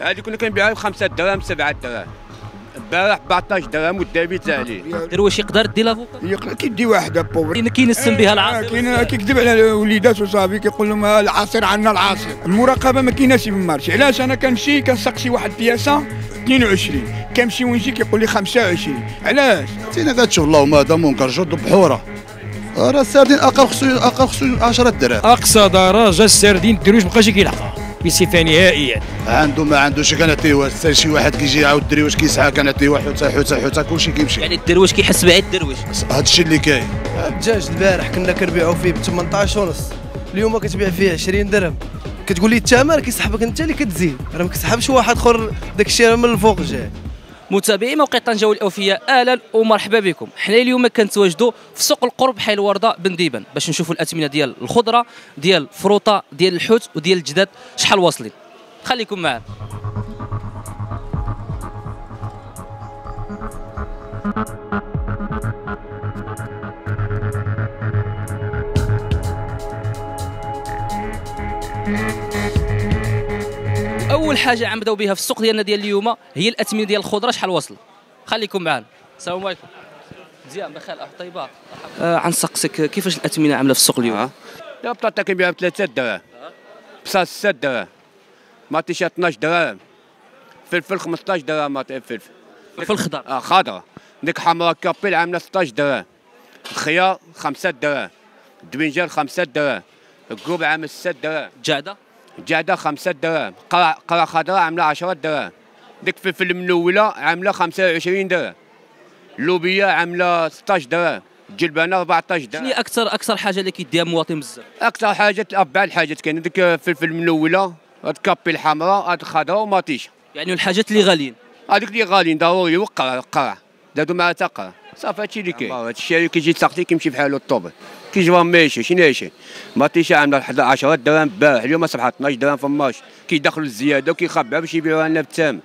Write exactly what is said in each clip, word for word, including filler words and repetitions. هذه كنا كنبيعها بخمسة دراهم سبعة دراهم، البارح أربعطاش دراهم والدابيت عليه. دير واش يقدر دي لافوكا؟ يقدر كيدي واحدة بوبري كينسم بها العصير. كاين كيكذب على وليدات وصافي كيقول لهم العصير عندنا العصير، المراقبة ما كايناش في المارشي، علاش أنا كنمشي كنسقسي واحد البياسة اثنين وعشرين، كنمشي ونجي كيقول لي خمسة وعشرين، علاش؟ تينا هذا الشغل اللهم هذا منكر جد بحورة. راه السردين أقل خصو أقل خصو عشرة دراهم. أقصى درجة السردين الدرويش مابقاش كيلحقها. بصفه نهائيه عنده ما عندوش كان تيوا شي واحد كيجي يعاود الدرويش كيسعى كان تيوا حتى حتى حتى كلشي كيمشي يعني الدرويش كيحس بعيد الدرويش هذا الشيء اللي كاين. الدجاج البارح كنا كنبيعوا فيه ب ثمنطاش ونص اليوم كتبيع فيه عشرين درهم كتقول لي الثمن كيسحبك انت اللي كتزيد راه ما كيسحبش واحد اخر داك الشيء من الفوق جاي. متابعي موقع طنجاوي الاوفياء اهلا ومرحبا بكم. حنا اليوم كنتواجدوا في سوق القرب حي الوردة بنديبان باش نشوفوا الاثمنه ديال الخضره ديال الفروطه ديال الحوت وديال الجداد شحال واصلين. خليكم معنا. اول حاجه عم بداو بها في السوق ديالنا ديال اليوم هي الاثمنه ديال الخضره شحال واصل. خليكم معنا. السلام عليكم. مزيان بخير اخ طيبه. آه غنسقسك كيفاش الاثمنه عامله في السوق اليوم؟ آه. لا بطاطا كنبيعها ب ثلاثة دراهم، بصل ستة دراهم، مطيشه اثناش دراهم، فلفل خمسطاش دراهم، مطيشه فلفل فلفل خضر اه خضره ديك حمراء كابيل عامله ستطاش دراهم، الخيار خمسة دراهم، الدوينجان خمسة دراهم، الكوب عامل ستة دراهم، الجعده الجعده خمسة دراهم، قرع قرع خضراء عامله عشرة دراهم، ديك فلفل منوله عامله خمسة وعشرين دراهم، اللوبيه عامله ستطاش دراهم، الجلبانه أربعطاش دراهم. شنو اكثر اكثر حاجه اللي كيديها المواطن بزاف؟ اكثر حاجه اربع الحاجات كاين ديك فلفل منوله، هاد الكابي الحمراء، هاد الخضراء وماطيشه. يعني الحاجات اللي غاليين. هذوك اللي غاليين ضروري وقرع القرع، زادوا معها حتى قرع، صافي هادشي اللي كاين. هاد الشاري كيجي تسقطي كيمشي بحالو الطوبل. كيجي راه ماشي شي ناشي ماطيشه عامله عشرة دراهم البارح اليوم اصبحت اثناش دراهم فماش كيدخلوا الزياده وكيخبعوا باش يبيعوها لنا بالثمن.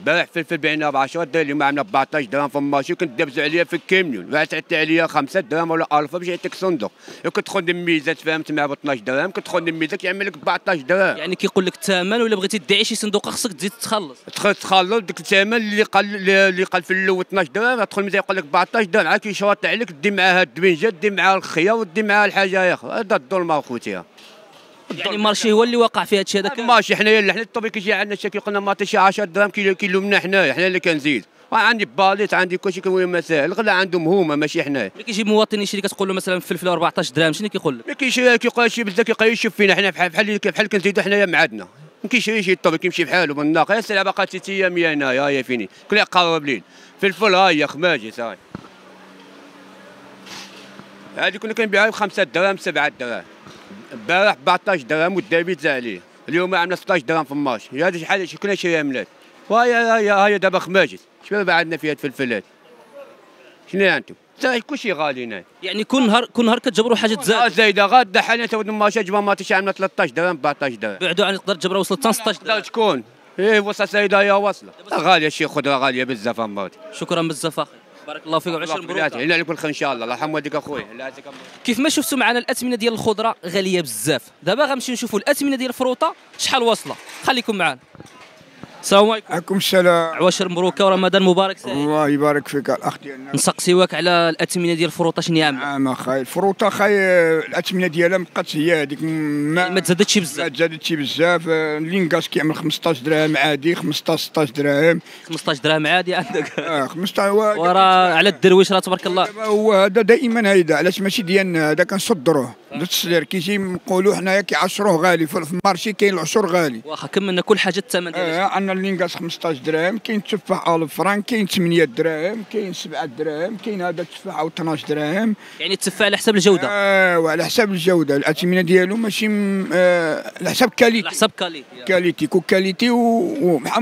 البارح فلفل بعناها ب عشرة دراهم اليوم عامله أربعطاش دراهم فماش وكندابزوا عليها في الكاميون وعاد تعطي عليها خمسة دراهم ولا ألف باش يعطيك صندوق وكتدخل للميزه تفاهمت معها ب اثناش دراهم كتدخل للميزه كيعمل لك أربعطاش دراهم. يعني كيقول لك الثمن ولا بغيتي تدعي شي صندوق خصك تزيد تخلص تخلص ديك الثمن اللي قال اللي قال في الاول اثناش دراهم تدخل الميزه يقول لك أربعطاش دراهم عاد كيشواط عليك دي معاها الدوينجه دي معاها الخيا ودي معاها الحاجه يا اخو هذا الظلمه اخوتي. يعني المارشي هو اللي وقع في هذا الشيء هذاك ماشي حنايا حنا الطبيب كيجي عندنا شي كيقول لنا ماطيشه عشرة دراهم كيلومنا حنايا حنا اللي كنزيد عندي باليت عندي كلشي كنقول مسائل الغلا عندهم هما ماشي حنايا. ملي كيجي مواطن يشري كتقول له مثلا الفلفله أربعطاش دراهم شنو كيقول لك؟ ما كيشريها كيقول شي بزاف كيقول يشوف فينا حنا بحال بحال بحال كنزيدو حنايا معادنا ما كيشري شي الطبيب كيمشي بحالو بالناقه يا سلعه باقا ثلاث ايام يا هنايا ها هي فيني كل قرب ليل فلفل ها هي خماجي صافي هادي كنا كنبيعها ب خمسة دراهم سبعة دراهم البارح أربعطاش درهم والدابيت عليه، اليوم عامله ستطاش درهم فماش، هذه شي حاجه كنا شاريها ملات، وهي هي هي دابا خماجت، شنو دابا عندنا فيها الفلفلات؟ شنو عندكم؟ حتى كلشي غالي هنا. يعني كل نهار كل نهار كتجبروا حاجه تزاد. زايده غادا حاليا تاود ماشا جبا ماطيش عامله ثلاطاش درهم أربعطاش درهم. بعدو عن تقدر تجبرها وصلت حتى ستطاش درهم. تقدر تكون، ايه وصلت سايده هي واصله، غاليه شي خضره غاليه بزاف اماتي. شكرا بزاف اخي. بارك الله فيك وعشر مبروك. الله عليك بالخير ان شاء الله الله يرحم والديك اخويا. كيف ما شفتوا معنا الاثمنه ديال الخضره غاليه بزاف، دابا غنمشيو نشوفوا الاثمنه ديال الفروطه شحال واصله. خليكم معنا. السلام عليكم. وعليكم السلام. عواشر مبروكه ورمضان مبارك سعيد. الله يبارك فيك الاخ ديالنا. نسقسيوك على الاثمنه ديال الفروطه شنو عامله؟ نعم اخاي الفروطه اخاي الاثمنه ديالها مابقاتش هي هذيك ما تزادتش بزاف. ما تزادتش بزاف اللينكاش كيعمل خمسطاش دراهم عادي خمسطاش ستطاش دراهم. خمسطاش دراهم عادي عندك. اه خمسطاش وراه على الدرويش راه تبارك الله. هو هذا دائما هيدا علاش ماشي ديالنا هذا كنصدروه التصدير كيجي نقولوا حنايا كيعشروه غالي في المارشي كاين العشر غالي. واخا كملنا كل حاجه الثمن ديالها. عندنا اللينكاس خمسطاش دراهم، كاين التفاح ألف فرانك، كاين ثمانية دراهم، كاين سبعة دراهم، كاين هذا التفاح أو اثناش دراهم. يعني التفاح على حساب الجودة. اه وعلى حساب الجودة، الأثمنة ديالو ماشي آه على حساب كاليتي. على حساب كاليتي. كاليتي كو كاليتي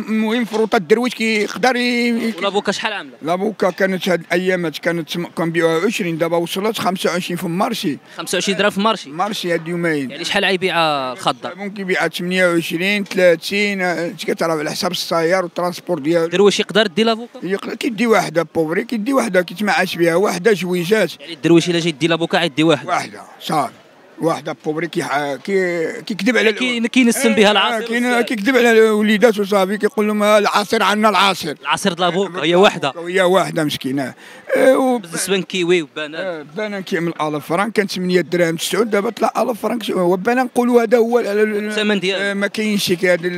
المهم فروطة الدرويش كيقدر. لابوكا شحال عاملة؟ لابوكا كانت هاد الأيامات كانت كنبيعوها عشرين دابا وصلت خمسة وعشرين في المارشي. خمسة وعشرين درهم في المارشي. مارشي هاد اليومين. يعني شحال عيبيعها الخضر؟ ممكن يبيعها ثمانية وعشرين ثلاثين كتعرف على حساب السيار والترونسبور ديالو. الدرويش يقدر يدي لافوكا؟ يقدر كيدي واحده بوفري كيدي واحده كيتمعاش بها واحده جويجات. يعني الدرويش الا جا يدي لافوكا عيدي واحده. واحده صافي. واحده بوبريكي كي كيكذب على كي كينسم بها العصير، كيكذب على الوليدات وصافي كيقول لهم العصير عندنا العصير، العصير ديال لابوك هي وحده هي وحده مسكينه. بالنسبه للكيوي والبنان، البنان كيعمل ألف فرانك، كان ثمانية درهم تسعة، دابا طلع ألف فرانك. هو البنان نقولوا هذا هو الثمن ديالو، ما كاينش هذا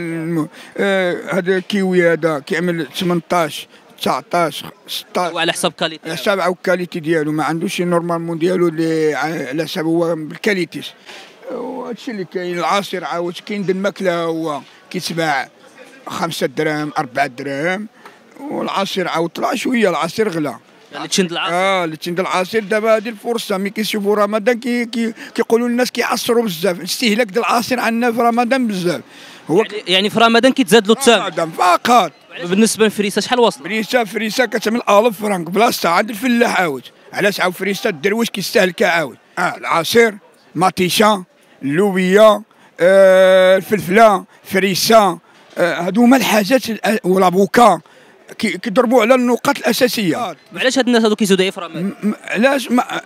هذا الكيوي هذا كيعمل ثمنطاش تسعطاش ستطاش، وعلى حساب كاليتي، على حساب او الكاليتي ديالو، ما عندوش نورمالمون ديالو اللي على حساب هو بالكاليتيش. وهادشي اللي كاين. العصير عاود كاين الماكله، هو كيتباع خمسة دراهم أربعة دراهم، والعصير عاود طلع شويه، العصير غلا يعني تشند العصير. اه تشند العصير. دابا هذه الفرصه ملي كيشوفوا رمضان كي كيقولوا الناس كيعصروا بزاف، الاستهلاك ديال العصير عندنا في رمضان بزاف، هو يعني, يعني في رمضان كيتزاد له الثمن فقط. بالنسبه لفريسه شحال وصل؟ فريسه فريسه كتعمل ألف فرنك بلاصتها عند الفلاح عاود، علاش عاود فريسه الدرويش كيستهلكها عاود. اه العصير، مطيشه، اللوبيه، آه الفلفله، فريسه، آه هادو هما الحاجات، ولابوكا كيضربوا على النقاط الاساسيه. علاش هاد الناس هادو كيزودوا في رمضان؟ علاش ما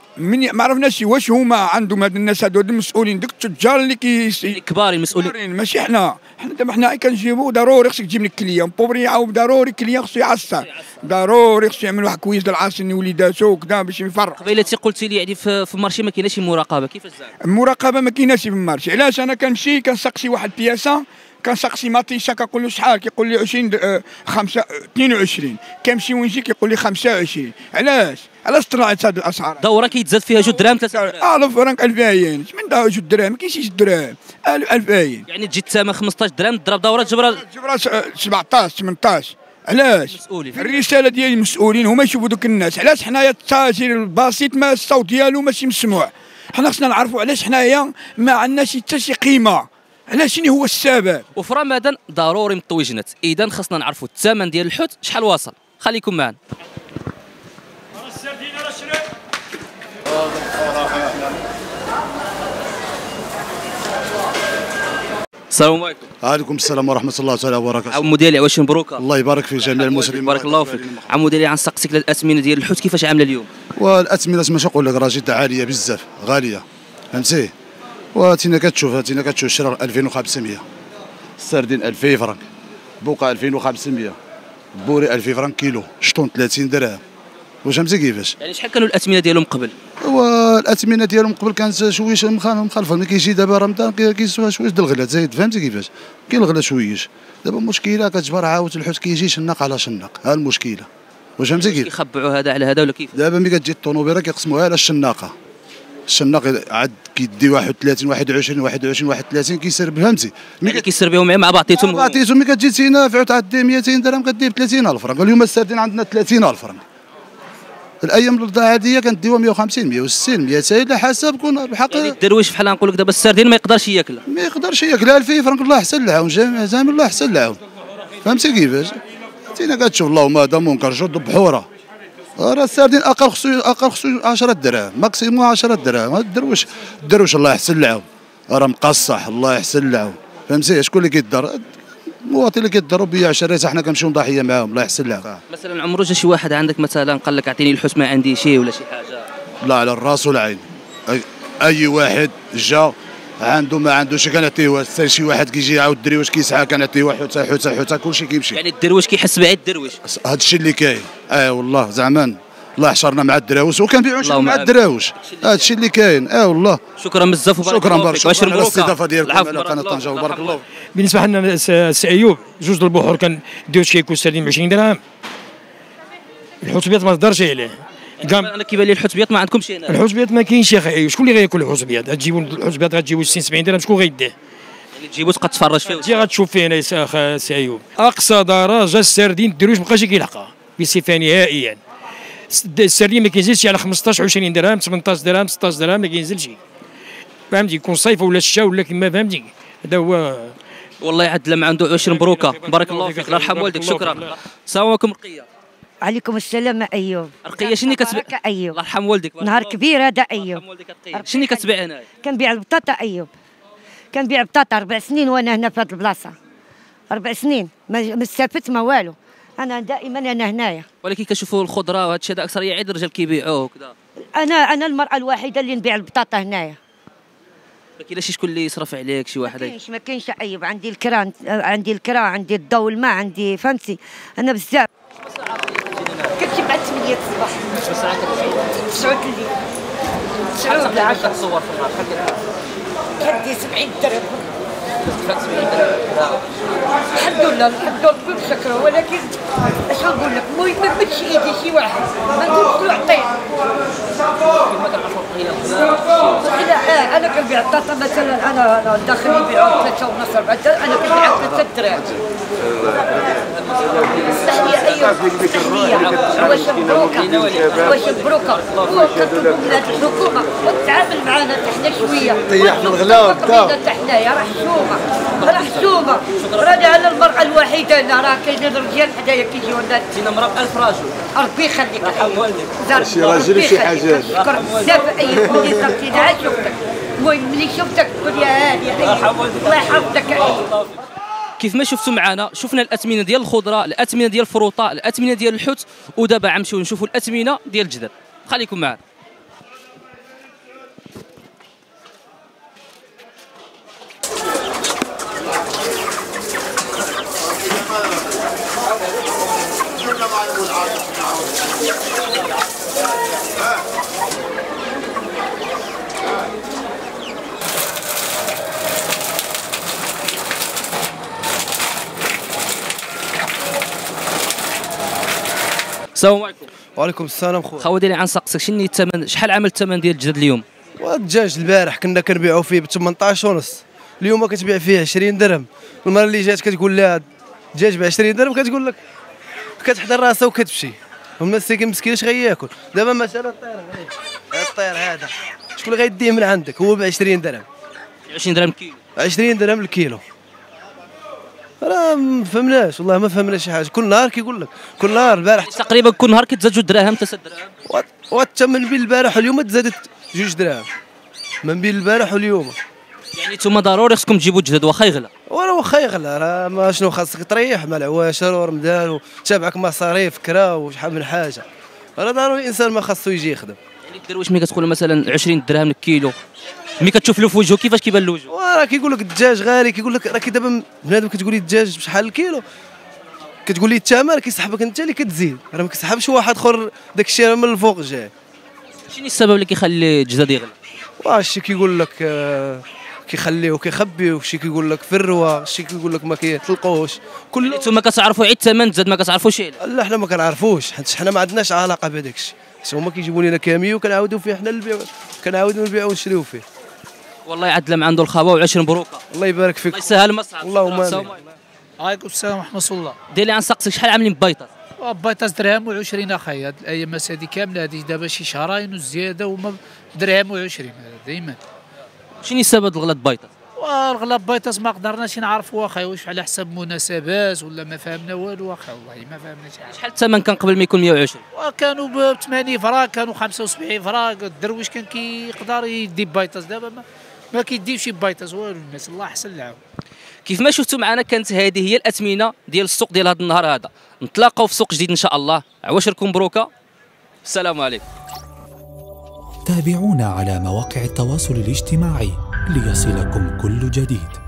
ما عرفناش واش هما عندهم هاد الناس هادو المسؤولين، ديك التجار اللي كي كبار المسؤولين، ماشي حنا. حنا دابا حنا كنجيبو ضروري خصك تجيب لك كليون بوبري، عاود ضروري كليون خصو يعصر، ضروري خصو يعمل واحد كويس ديال العصير لوليداتو وكذا باش يفرق. قبيله قلتي لي يعني في المارشي ما كايناش المراقبه، كيفاش زعما؟ المراقبه ما كايناش في المارشي، علاش انا كنمشي كنسقسي واحد البياسه، كنسقسي مطيشه كنقول له شحال، كيقول لي عشرين خمسة اثنين وعشرين، كنمشي ونجي كيقول لي خمسة وعشرين. علاش؟ علاش طلعت هذه الاسعار؟ دوره كيتزاد فيها جوج دراهم ثلاثة دراهم. ألف فرنك ألف عين، من جوج دراهم ما كاينش جوج دراهم، ألف عين. يعني تجي الثمن خمسطاش درهم، تضرب دوره تجبرها تجبرها سبعطاش ثمنطاش. علاش؟ في الرساله ديالي المسؤولين هما يشوفوا دوك الناس. علاش حنايا التاجر البسيط ما الصوت ديالو ماشي مسموع؟ حنا خصنا نعرفوا علاش حنايا ما عندناش حتى شي قيمه، علاش شنو هو السبب؟ وفي رمضان ضروري نطوي جنات، اذا خصنا نعرفوا الثمن ديال الحوت شحال وصل. خليكم معنا. السلام عليكم. وعليكم السلام ورحمه الله تعالى وبركاته. عمو ديالي عواشر مبروكه. الله يبارك في جميع المسلمين. بارك الله فيك. عمو ديالي غنسقسيك على الاسمنه ديال الحوت كيفاش عامله اليوم؟ والاثمنه ماشي نقول لك راه جات عاليه بزاف، غاليه فهمتي؟ وهاتينا كتشوف هاتينا كتشوف الشرار ألفين وخمسمية، السردين ألفين فرنك، بوقه ألفين وخمسمية، بوري ألفين فرنك كيلو، شطون ثلاثين درهم. واش فهمتي كيفاش؟ يعني شحال كانوا الاثمنه ديالهم قبل؟ والاثمنه ديالهم قبل كانت شويش مخالفه، ملي كيجي دابا رمضان كيسوا شويش ديال الغلا زايد، فهمتي كيفاش؟ كاين الغلا شويش، دابا المشكله كتجبر عاود الحوت كيجي شناق على شناق، ها المشكله. واش فهمتي كيف؟ كيخبعوا هذا على هذا ولا كيف؟ دابا ملي كتجي الطونوبيره كيقسموها على الشناقه. الشناق عاد كيدي واحد وثلاثين واحد وعشرين واحد وعشرين واحد وثلاثين كيسرب، فهمتي؟ ملي كيسربيهم مع بعضيتهم بعضيتهم ملي كتجي تينا في عوض عاد مئتين درهم كدير ثلاثين ألف فرنك. اليوم السردين عندنا ثلاثين ألف فرنك. الايام العاديه كنديوها مئة وخمسين مئة وستين مئتين على حسب كون الحق. يعني الدرويش بحال نقول لك دابا السردين ما يقدرش ياكلها، ما يقدرش ياكلها. ألفين فرنك الله احسن العون، زعما الله احسن العون، فهمتي كيفاش؟ تينا كتشوف اللهم هذا منكر جد بحوره. راه السردين اقل خصو اقل خصو عشرة دراهم، ماكسيمو عشرة دراهم. هاد الدرويش الدرويش الله يحسن العون راه مقصح، الله يحسن العون فهمتي؟ شكون اللي كيدار؟ المواطن اللي كيداروا بيع شريته، حنا كنمشيو ضحيه معاهم الله يحسن العون. مثلا عمرو جا شي واحد عندك مثلا قال لك اعطيني الحوت ما عندي شي ولا شي حاجه؟ لا، على الراس والعين. اي, أي واحد جا عنده ما عندوش كنعطيوه، حتى شي واحد كيجي عاود الدرويش كيسعى كنعطيوه حوته حوته حوته كلشي كيمشي. يعني الدرويش كيحس بعيد الدرويش، هذا الشيء اللي كاين. اه والله زعما الله حشرنا مع الدراوش وكنبيعو مع الدراوش، هذا الشيء اللي كاين. اه والله شكرا بزاف وبارك الله فيك. شكرا على الاستضافه ديالكم على قناه طنجة وبارك الله. بالنسبه لنا سي ايوب جوج البحور كنديو شي كوس سالين ب عشرين درهم. الحوت الابيض ما تهضرش عليه، انا كيبان لي الحوت الابيض ما عندكمش هنا. الحوت الابيض ما كاينش يا اخي، شكون اللي غياكل الحوت الابيض؟ غتجيبوا الحوت الابيض غتجيبوا ستين سبعين درهم، شكون غيديه؟ اللي تجيبو تبقى تفرج فيه انت غتشوف فيه هنا سي ايوب. اقصى درجه السردين الدرويش مابقاش كيلحقها بصفه نهائيا. السردين ما كينزلش على خمسطاش عشرين درهم ثمنطاش درهم ستطاش درهم، ما كينزلش فهمتي، يكون صيف ولا الشتاء ولا كما فهمتي. هذا هو والله يعد لما عنده عشرين. مبروكه بارك الله فيك، الله يرحم والديك. شكرا. السلام عليكم رقيه. عليكم السلام ايوب. رقيه شنو كتبيع؟ الله يرحم والديك. نهار كبير هذا ايوب. شنو كتبيع هنايا؟ كنبيع البطاطا ايوب، كنبيع البطاطا اربع سنين وانا هنا في هذه البلاصه، اربع سنين ما استفدت ما والو، انا دائما انا هنايا. ولكن كنشوفوا الخضره وهذا الشيء هذا اكثر يعيد الرجال كيبيعوه وكذا. انا انا المراه الوحيده اللي نبيع البطاطا هنايا، ما كاينش شكون اللي يصرف عليك شي واحد؟ ما كاينش ما كاينش عيب. عندي الكرا عندي الكرا عندي الضو الماء عندي فهمتي انا بزاف. كتجي مع ثمانية الصباح الساعة تسعة الليل تسعة ولا عشرة تصور في النهار كدي سبعين درهم. الحمد لله الحمد لله بشكره، ولكن اش نقول لك المهم ما نمدش ايدي شي واحد ما نقولش له عطيه كيما كنعرفوا قليلا. اه انا كنبيع الطاطا مثلا، انا انا داخل نبيعو ثلاثه ونص اربعه، انا كنبيع ثلاثه دراهم. اسمح لي ايوب واش مبروكه واش مبروكه وكنطلبوا من هذه الحكومه وتتعامل معنا حتى حنا شويه طيحنا الغلاوه حتى حنايا راه حشومه راه حشومه راني انا المراه الوحيده هنا. راه كاينين الرجال حدايا كيجيو لنا تينا مراه بألف راجل. ربي يخليك زاد شي راجل شي حاجه. نشكر بزاف ايوب اللي صرتي عاد شفتك. المهم ملي شفتك تقول يا هادي الله يحفظك. ايوب كيف ما شفتوا معنا شفنا الاثمنه ديال الخضره، الاثمنه ديال الفروطه، الاثمنه ديال الحوت، ودابا غنمشيو نشوفوا الاثمنه ديال الجدر. خليكم معنا. السلام عليكم. وعليكم السلام خويا. خويا ديالي غنسقسك شنو الثمن، شحال عمل الثمن ديال الدجاج اليوم؟ الدجاج البارح كنا كنبيعو فيه ب ثمنطاش ونص، اليوم كتبيع فيه عشرين درهم. المرة اللي جات كتقول لها الدجاج ب عشرين درهم كتقول لك كتحضر راسها وكتمشي. هما الساكن مسكين اش غياكل؟ دابا مثلا الطير هذا الطير هذا شكون اللي غيديه من عندك؟ هو ب عشرين درهم. عشرين درهم الكيلو. عشرين درهم الكيلو. راه ما فهمناش والله ما فهمنا شي حاجه. كل نهار كيقول لك كل نهار البارح تقريبا كل نهار كيتزاد جوج دراهم حتى ست دراهم، والثمن بين البارح واليوم تزادت جوج دراهم من بين البارح واليوم. يعني نتوما ضروري خصكم تجيبوا الجداد واخا يغلى. وراه واخا يغلى راه ما شنو خاصك تريح مع العواشر ورمضان وتابعك مصاريف كرا وشحال من حاجه. راه ضروري الانسان ما خاصو يجي يخدم. يعني الدرويش ملي كتقول مثلا عشرين درهم الكيلو ملي كتشوف له في وجهه كيفاش كيبان له وجهه؟ وراه كيقول لك الدجاج غالي، كيقول لك راه دابا بنادم كتقول لي الدجاج بشحال الكيلو كتقول لي الثمن كيسحبك انت اللي كتزيد، راه ما كيسحبش واحد اخر داك الشيء من الفوق جاي. شنو السبب اللي كيخلي الدجاج يغلى؟ واه شي كيقول لك آه كيخليه وكيخبيه، شي كيقول لك في الروا، شي كيقول لك ما كيطلقوش. كل نتوما كتعرفوا عيد الثمن تزاد ما كتعرفوش علاه؟ لا حنا ما كنعرفوش حيت حنا ما عندناش علاقه بهذاك الشيء، هما كيجيبوا لنا كاميو وكنعاودوا فيه حنا البيع كنعاودوا نبيعوا ونشريو فيه. والله يعدل من عنده الخبا وعشر مبروكه. الله يبارك فيك. الله يسهل المصعب. اللهم امين. عليكم السلام ورحمه الله. ديرلي غنسقسيك شحال عاملين بيطاس؟ بيطاس درهم و20 اخايا هاد الايامات هادي كامله، هادي دابا شي شهرين وزياده هما درهم و20 دائما. شنو سبب الغلاء بيطاس؟ والغلاء بيطاس ما قدرناش نعرفوا اخايا، واش على حسب مناسبات ولا ما فهمنا والو اخايا والله ما فهمناش. شحال الثمن كان قبل ما يكون مية وعشرين؟ كانوا ب ثمانين فراك، كانوا خمسة وسبعين فراك. الدرويش كان كيقدر يدي بيطاس، دابا ما كيديوش بيطاس والو الناس الله يحسن لهم. كيف ما شفتوا معنا كانت هذه هي الاثمنه ديال السوق ديال هذا النهار هذا. نتلاقاو في سوق جديد ان شاء الله. عواشركم مبروكه. السلام عليكم. تابعونا على مواقع التواصل الاجتماعي ليصلكم كل جديد.